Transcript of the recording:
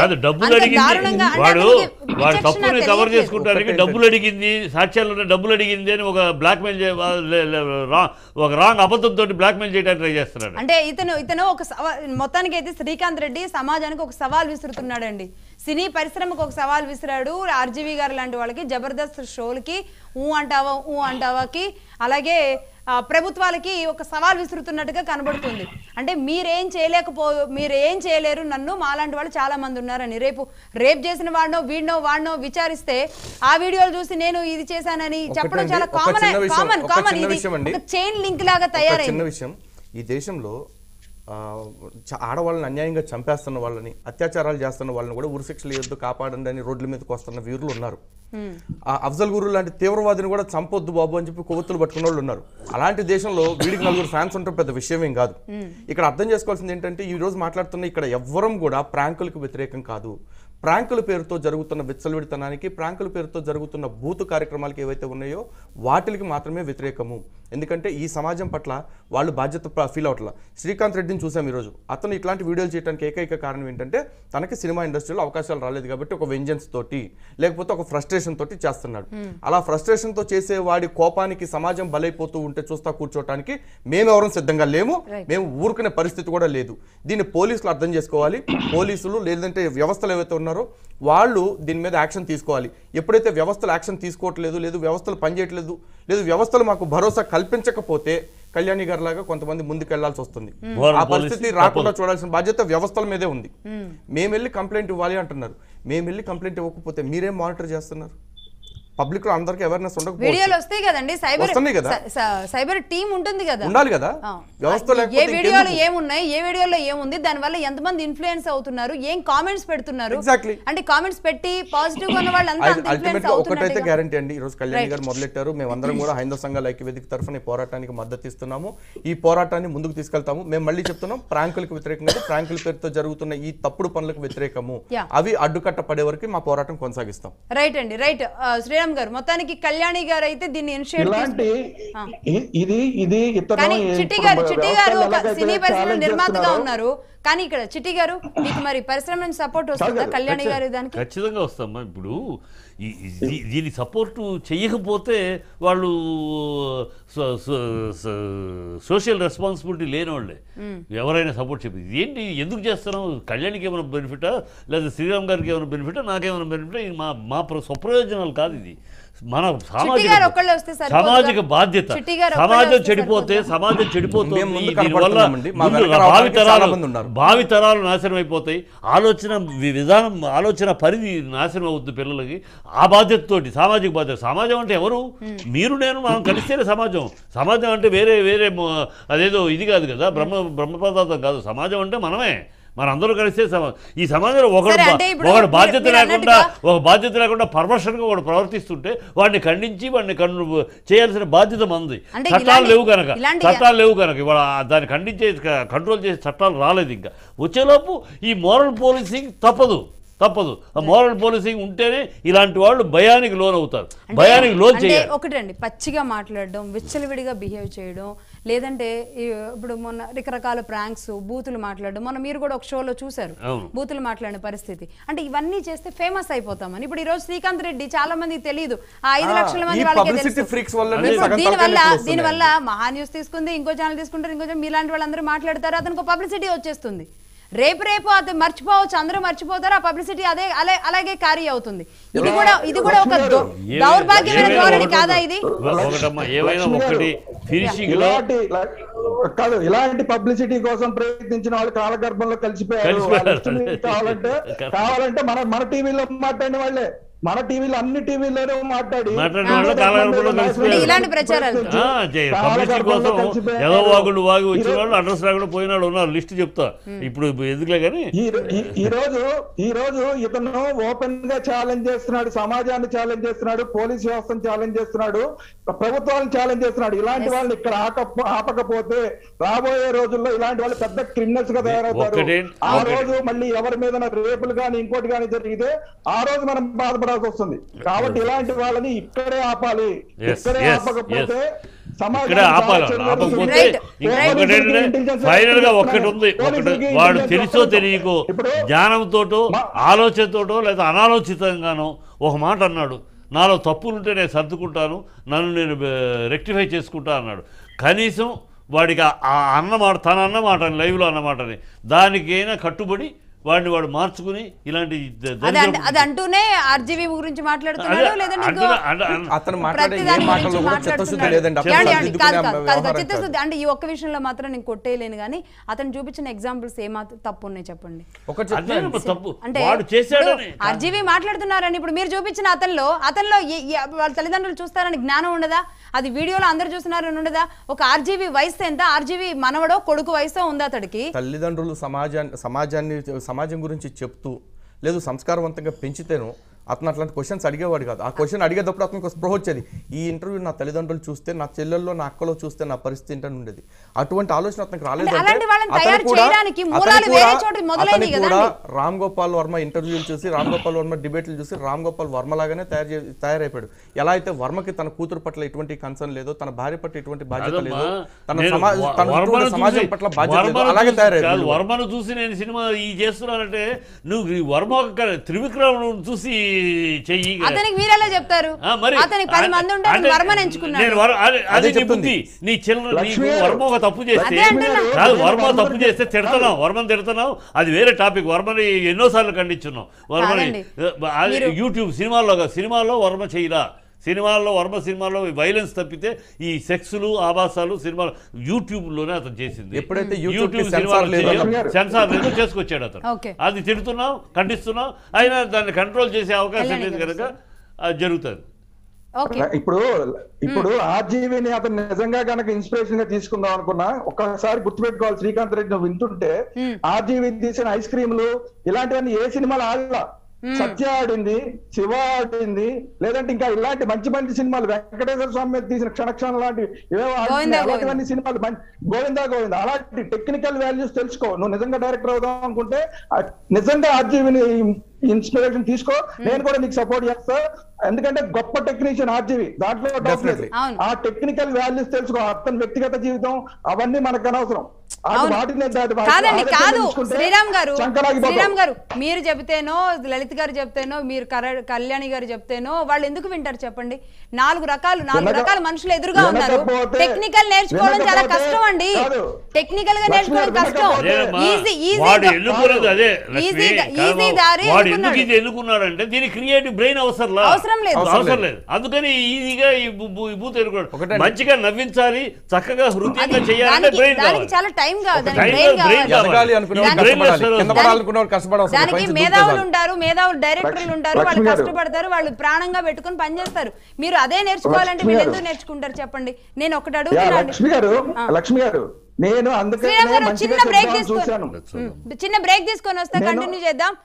వాడు తప్పుని కవర్ చేసుకుంటానికి డబ్బులు అడిగింది, సాక్ష్యాలు డబ్బులు అడిగింది అని ఒక బ్లాక్ మెయిల్ ఒక రాంగ్ అబద్ధంతో బ్లాక్ మెయిల్ చేయడానికి ట్రై చేస్తున్నాడు. అంటే ఇతను ఒక మొత్తానికి అయితే శ్రీకాంత్ రెడ్డి సమాజానికి ఒక సవాల్ విసురుతున్నాడు అండి. సినీ పరిశ్రమకు ఒక సవాల్ విసిరాడు. ఆర్జీవి గారు లాంటి వాళ్ళకి జబర్దస్త్ షోలకి ఊ అంటావాకి అలాగే ప్రభుత్వాలకి ఒక సవాల్ విసురుతున్నట్టుగా కనబడుతుంది. అంటే మీరేం చేయలేరు నన్ను, మాలాంటి వాళ్ళు చాలా మంది ఉన్నారని, రేపు చేసిన వాడినో వీడినో విచారిస్తే ఆ వీడియోలు చూసి నేను ఇది చేశానని చెప్పడం చాలా కామన్. ఇది చైన్ లింక్ లాగా తయారైంది. ఈ దేశంలో ఆడవాళ్ళని అన్యాయంగా చంపేస్తున్న వాళ్ళని, అత్యాచారాలు చేస్తున్న వాళ్ళని కూడా ఉరిశిక్షలు ఎద్దు కాపాడండి అని రోడ్ల మీదకి వస్తున్న వీరులు ఉన్నారు. ఆ అఫ్జల్ గురు లాంటి తీవ్రవాదిని కూడా చంపొద్దు బాబు అని చెప్పి కొవ్వొత్తులు పట్టుకున్న వాళ్ళు ఉన్నారు. అలాంటి దేశంలో వీడికి 4 ఫ్యాన్స్ ఉంటారు, పెద్ద విషయమేం కాదు. ఇక్కడ అర్థం చేసుకోవాల్సింది ఏంటంటే, ఈ రోజు మాట్లాడుతున్న ఇక్కడ ఎవ్వరం కూడా ప్రాంకులకు వ్యతిరేకం కాదు. ప్రాంకుల పేరుతో జరుగుతున్న విచ్చలవిడితనానికి, ప్రాంకుల పేరుతో జరుగుతున్న బూతు కార్యక్రమాలకు ఏవైతే ఉన్నాయో వాటికి మాత్రమే వ్యతిరేకము. ఎందుకంటే ఈ సమాజం పట్ల వాళ్ళు బాధ్యత ఫీల్ అవట్ల. శ్రీకాంత్ రెడ్డిని చూసాం ఈరోజు, అతను ఇట్లాంటి వీడియోలు చేయడానికి ఏకైక కారణం ఏంటంటే తనకి సినిమా ఇండస్ట్రీలో అవకాశాలు రాలేదు కాబట్టి ఒక వెంజన్స్ తోటి, లేకపోతే ఒక ఫ్రస్ట్రేషన్ తోటి చేస్తున్నాడు. అలా ఫ్రస్ట్రేషన్తో చేసే వాడి కోపానికి సమాజం బలైపోతూ ఉంటే చూస్తా కూర్చోవటానికి మేమెవరం సిద్ధంగా లేము, మేము ఊరుకునే పరిస్థితి కూడా లేదు. దీన్ని పోలీసులు అర్థం చేసుకోవాలి. పోలీసులు లేదంటే వ్యవస్థలు ఏవైతే ఉన్నారో వాళ్ళు దీని మీద యాక్షన్ తీసుకోవాలి. ఎప్పుడైతే వ్యవస్థలు యాక్షన్ తీసుకోవట్లేదు, లేదు వ్యవస్థలు పనిచేయట్లేదు, లేదు వ్యవస్థలు మాకు భరోసా కల్పించకపోతే కళ్యాణి గారు లాగా కొంతమంది ముందుకెళ్లాల్సి వస్తుంది. ఆ పరిస్థితి రాకుండా చూడాల్సిన బాధ్యత వ్యవస్థల మీదే ఉంది. మేము వెళ్ళి కంప్లైంట్ ఇవ్వాలి అంటున్నారు, మేము వెళ్ళి కంప్లైంట్ ఇవ్వకపోతే మీరేం మానిటర్ చేస్తున్నారు? పబ్లిక్ లో అందరికి అవేర్నెస్ ఉండకపోతుంది కదా, సైబర్ టీమ్ ఉంటుంది కదా, ఉండాలి కదా. వ్యవస్థలో ఏ వీడియోలో ఏమున్నాయి, ఏ వీడియోలో ఏముంది, దానివల్ల ఎంతమంది ఇన్ఫ్లుయెన్స్ అవుతున్నారు, ఏం కామెంట్స్ పెడుతున్నారు, ఎగ్జాక్ట్లీ అంటే కామెంట్స్ పెట్టి పాజిటివ్ ఉన్న వాళ్ళంతా అల్టిమేట్ ఒకటైతే గ్యారెంటీ అండి. ఈ రోజు కళ్యాణ్ గారు మొదలెట్టారు, మేమందరం కూడా హైందవ సంఘాల ఐక్యవేదిక తరఫున పోరాటానికి మద్దతు ఇస్తున్నాము, ఈ పోరాటాన్ని ముందుకు తీసుకెళ్తాము. మేము మళ్ళీ చెప్తున్నాం, ప్రాంకులకు వ్యతిరేకంగా, ప్రాంకుల పేరుతో జరుగుతున్న ఈ తప్పుడు పనులకు వ్యతిరేకము. అవి అడ్డుకట్ట పడే వరకు మా పోరాటం కొనసాగిస్తాం. రైట్ అండి, రైట్ శ్రీరామ్ గారు. మొత్తానికి కళ్యాణి గారు అయితే దీన్ని ఇనిషియేట్ చేశారు. కానీ చిట్టి గారు ఒక సినీ పరిశ్రమ నిర్మాతగా ఉన్నారు. కానీ ఇక్కడ చిట్టి గారు మీకు మరి పరిశ్రమ నుంచి సపోర్ట్ వస్తుందా కళ్యాణి గారు? దానికి ఖచ్చితంగా వస్తామా? ఇప్పుడు దీని సపోర్ట్ చేయకపోతే వాళ్ళు సోషల్ రెస్పాన్సిబిలిటీ లేనివాళ్ళే. ఎవరైనా సపోర్ట్ చెప్పింది ఏంటి, ఎందుకు చేస్తున్నాం, కళ్యాణ్కి ఏమైనా బెనిఫిటా, లేదా శ్రీరామ్ గారికి ఏమైనా బెనిఫిటా, నాకేమైనా బెనిఫిటా, ఇది మా స్వప్రయోజనాలు కాదు. ఇది మన సామాజిక బాధ్యత. సమాజం చెడిపోతే, సమాజం చెడిపోతుంది, దీనివల్ల భావితరాలు నాశనం అయిపోతాయి, ఆలోచన విధానం, ఆలోచన పరిధి నాశనం అవుతుంది పిల్లలకి. ఆ బాధ్యతతోటి, సామాజిక బాధ్యత. సమాజం అంటే ఎవరు, మీరు నేను మనం కలిస్తేనే సమాజం. సమాజం అంటే వేరే వేరే అదేదో ఇది కాదు కదా, బ్రహ్మ పదార్థం కాదు. సమాజం అంటే మనమే, మనందరూ కలిస్తే ఈ సమాజంలో ఒకడు బాధ్యత లేకుండా పర్మర్షన్గా ఒకడు ప్రవర్తిస్తుంటే వాడిని ఖండించి వాడిని చేయాల్సిన బాధ్యత మనది. చట్టాలు లేవు కనుక ఇవాళ దాన్ని ఖండించే, కంట్రోల్ చేసే చట్టాలు రాలేదు. ఇంకా వచ్చేలోపు ఈ మోరల్ పోలీసింగ్ తప్పదు. ఆ మోరల్ పోలీసింగ్ ఉంటేనే ఇలాంటి వాళ్ళు భయానికి లోనవుతారు. భయానికి లోన్ చేయాలి. ఒకటండి, పచ్చిగా మాట్లాడడం, విచ్చలవిడిగా బిహేవ్ చేయడం, లేదంటే ఇప్పుడు మొన్న రకరకాల ప్రాంక్స్, బూతులు మాట్లాడడం, మొన్న మీరు కూడా ఒక షోలో చూసారు బూతులు మాట్లాడిన పరిస్థితి. అంటే ఇవన్నీ చేస్తే ఫేమస్ అయిపోతామని. ఇప్పుడు ఈ రోజు శ్రీకాంత్ రెడ్డి చాలా మందికి తెలియదు, ఆ 5 లక్షల మంది వాళ్ళకి. దీనివల్ల మహా న్యూస్ తీసుకుంది, ఇంకో ఛానల్ తీసుకుంటారు, ఇంకో ఛానల్, మీలాంటి వాళ్ళందరూ మాట్లాడతారు, అతనికి పబ్లిసిటీ వచ్చేస్తుంది. రేపు అది మర్చిపోవచ్చు, అందరూ మర్చిపోతారు, ఆ పబ్లిసిటీ అదే అలాగే క్యారీ అవుతుంది. ఇది కూడా ఒక దౌర్భాగ్యమైన ధోరణి కాదా ఇది? కాదు, ఇలాంటి పబ్లిసిటీ కోసం ప్రయత్నించిన వాళ్ళు కాలగర్భంలో కలిసిపోయారు. కావాలంటే మన టీవీలో మాట్లాడిన వాళ్ళే, మన టీవీలో అన్ని టీవీలోనే మాట్లాడి ఇలాంటి ప్రచారాలు అడ్రస్ రాకుండా పోయిన వాళ్ళు ఉన్నారు, లిస్ట్ చెప్తా ఇప్పుడు ఎందుకులే. కానీ ఈ రోజు ఇతను ఓపెన్ గా ఛాలెంజ్ చేస్తున్నాడు, సమాజాన్ని ఛాలెంజ్ చేస్తున్నాడు, పోలీస్ వ్యవస్థను ఛాలెంజ్ చేస్తున్నాడు, ప్రభుత్వాలను ఛాలెంజ్ చేస్తున్నాడు. ఇలాంటి వాళ్ళని ఇక్కడ ఆపకపోతే రాబోయే రోజుల్లో ఇలాంటి వాళ్ళు పెద్ద క్రిమినల్స్ గా తయారవుతారు. ఆ రోజు మళ్ళీ ఎవరి మీద రేపులు కానీ ఇంకోటి కానీ జరిగితే ఆ రోజు మనం బాధపడాల్సి వస్తుంది. కాబట్టి ఇలాంటి వాళ్ళని ఇక్కడే ఆపాలి. ఇక్కడే ఆపకపోతే ఇక్కడ ఆపాల ఆపకపోతే ఫైనల్ గా ఒక్కటి ఉంది, ఒకటి వాడు తెలుసో తెలియకో జ్ఞానంతోటో ఆలోచనతోటో లేదా అనాలోచితంగానో ఒక మాట అన్నాడు, నాలో తప్పులుంటే నేను సర్దుకుంటాను, నన్ను నేను రెక్టిఫై చేసుకుంటా అన్నాడు. కనీసం వాడికి ఆ అన్నమాట తన అన్నమాట అని లైవ్లో అన్నమాటని దానికైనా కట్టుబడి వాడిని వాడు మార్చుకుని ఇలాంటి అదంటూనే ఆర్జీవీ గురించి మాట్లాడుతున్నాడు చిత్తశుద్ధి అంటే ఈ ఒక్క విషయంలో మాత్రం నేను కొట్టేయలేను, కానీ అతను చూపించిన ఎగ్జాంపుల్స్ ఏమాత్రం తప్పు ఉన్నాయి చెప్పండి. అంటే ఆర్జీవీ మాట్లాడుతున్నారని ఇప్పుడు మీరు చూపించిన అతనిలో వాళ్ళ తల్లిదండ్రులు చూస్తారని జ్ఞానం ఉండదా? అది వీడియోలో అందరు చూస్తున్నారని ఉండదా? ఒక ఆర్జీవీ వయసు ఎంత, ఆర్జీవీ మనవడో కొడుకు వయసో ఉందా అతడికి? తల్లిదండ్రులు సమాజం గురించి చెప్తూ లేదు సంస్కారవంతంగా పెంచితేను అతను అట్లాంటి క్వశ్చన్స్ అడిగేవాడు కాదు. ఆ క్వశ్చన్ అడిగేటప్పుడు అతనికి స్పృహ వచ్చేది, ఈ ఇంటర్వ్యూ నా తల్లిదండ్రులు చూస్తే, నా చెల్లెల్లో నా అక్కలో చూస్తే నా పరిస్థితి ఏంటని ఉండేది. అటువంటి ఆలోచన అతనికి రాలేదు. కూడా రామ్ గోపాల్ వర్మ ఇంటర్వ్యూలు చూసి, రామ్ గోపాల్ వర్మ డిబేట్లు చూసి రామ్ గోపాల్ వర్మ లాగానే తయారైపోయాడు. ఎలా అయితే వర్మకి తన కూతురు పట్ల ఎటువంటి కన్సర్న్ లేదో, తన భార్య పట్ల ఎటువంటి బాధ్యత లేదో, తన సమాజం పట్ల బాధ్యత లేదో అలాగే తయారైపోయాడు. వర్మను చూసి నేను సినిమా ఈ చేస్తున్నానంటే నువ్వు వర్మ త్రివిక్రమ్ చూసి వర్మను తిడుతున్నావు అది వేరే టాపిక్. వర్మని ఎన్నోసార్లు ఖండించున్నాం. వర్మని యూట్యూబ్ సినిమాల్లో వర్మ చేయలా, సినిమాల్లో వైలెన్స్ తప్పితే ఈ సెక్స్లు ఆభాసాలు సినిమాలు యూట్యూబ్లోనే అతను చేసింది. ఎప్పుడైతే యూట్యూబ్ సెన్సార్ లేదు చేసుకొచ్చాడు అతను. అది తిడుతున్నాం, ఖండిస్తున్నాం, అయినా దాన్ని కంట్రోల్ చేసే అవకాశం లేదు కనుక అది జరుగుతుంది. ఇప్పుడు ఆర్జీవీని అతను నిజంగా కనుక ఇన్స్పిరేషన్ గా తీసుకుందాం అనుకున్నా, ఒక్కసారి గుర్తుపెట్టుకోవాలి, శ్రీకాంత్ రెడ్డి నువ్వు వింటుంటే ఆర్జీవీ తీసిన ఐస్ క్రీమ్లు ఇలాంటివన్నీ ఏ సినిమాలు ఆడలా. సత్య ఆడింది, శివ ఆడింది, లేదంటే ఇంకా ఇలాంటి మంచి మంచి సినిమాలు వెంకటేశ్వర స్వామి మీద తీసిన క్షణక్షణం లాంటివి అలాంటివన్నీ సినిమాలు గోవింద అలాంటి టెక్నికల్ వాల్యూస్ తెలుసుకో. నువ్వు నిజంగా డైరెక్టర్ అవుదాం అనుకుంటే నిజంగా ఆర్జీవిని ఇన్స్పిరేషన్ తీసుకో. నేను కూడా నీకు సపోర్ట్ చేస్తా, ఎందుకంటే గొప్ప టెక్నీషియన్ ఆర్జీవి, దాంట్లో డౌట్ లేదు. ఆ టెక్నికల్ వాల్యూస్ తెలుసుకో. అతని వ్యక్తిగత జీవితం అవన్నీ మనకు అనవసరం. శ్రీరామ్ గారు మీరు చెబితేనో, లలిత్ గారు చెప్తేనో, మీరు కళ్యాణి గారు చెప్తేనో వాళ్ళు ఎందుకు వింటారు చెప్పండి? నాలుగు రకాల మనుషులు ఎదురుగా ఉన్నారు. టెక్నికల్ నేర్చుకోవడం చాలా కష్టం అండి. టెక్నికల్ గా నేర్చుకోవడం కష్టం. ఎందుకున్నాడంటే దీని క్రియేటివ్ బ్రెయిన్ అవసరం లేదు. అందుకని ఈజీగా మంచిగా నవ్వించాలి, చక్కగా హృదయంగా చేయాలంటే బ్రెయిన్ చాలా టైం కాదు. దానికి మేధావులు ఉంటారు, మేధావులు డైరెక్టర్లు ఉంటారు, వాళ్ళు కష్టపడతారు, వాళ్ళు ప్రాణంగా పెట్టుకుని పనిచేస్తారు. మీరు అదే నేర్చుకోవాలంటే మీరు ఎందుకు నేర్చుకుంటారు చెప్పండి? నేను ఒకటి అడుగుతాను. చిన్న బ్రేక్ తీసుకొని వస్తా, కంటిన్యూ చేద్దాం.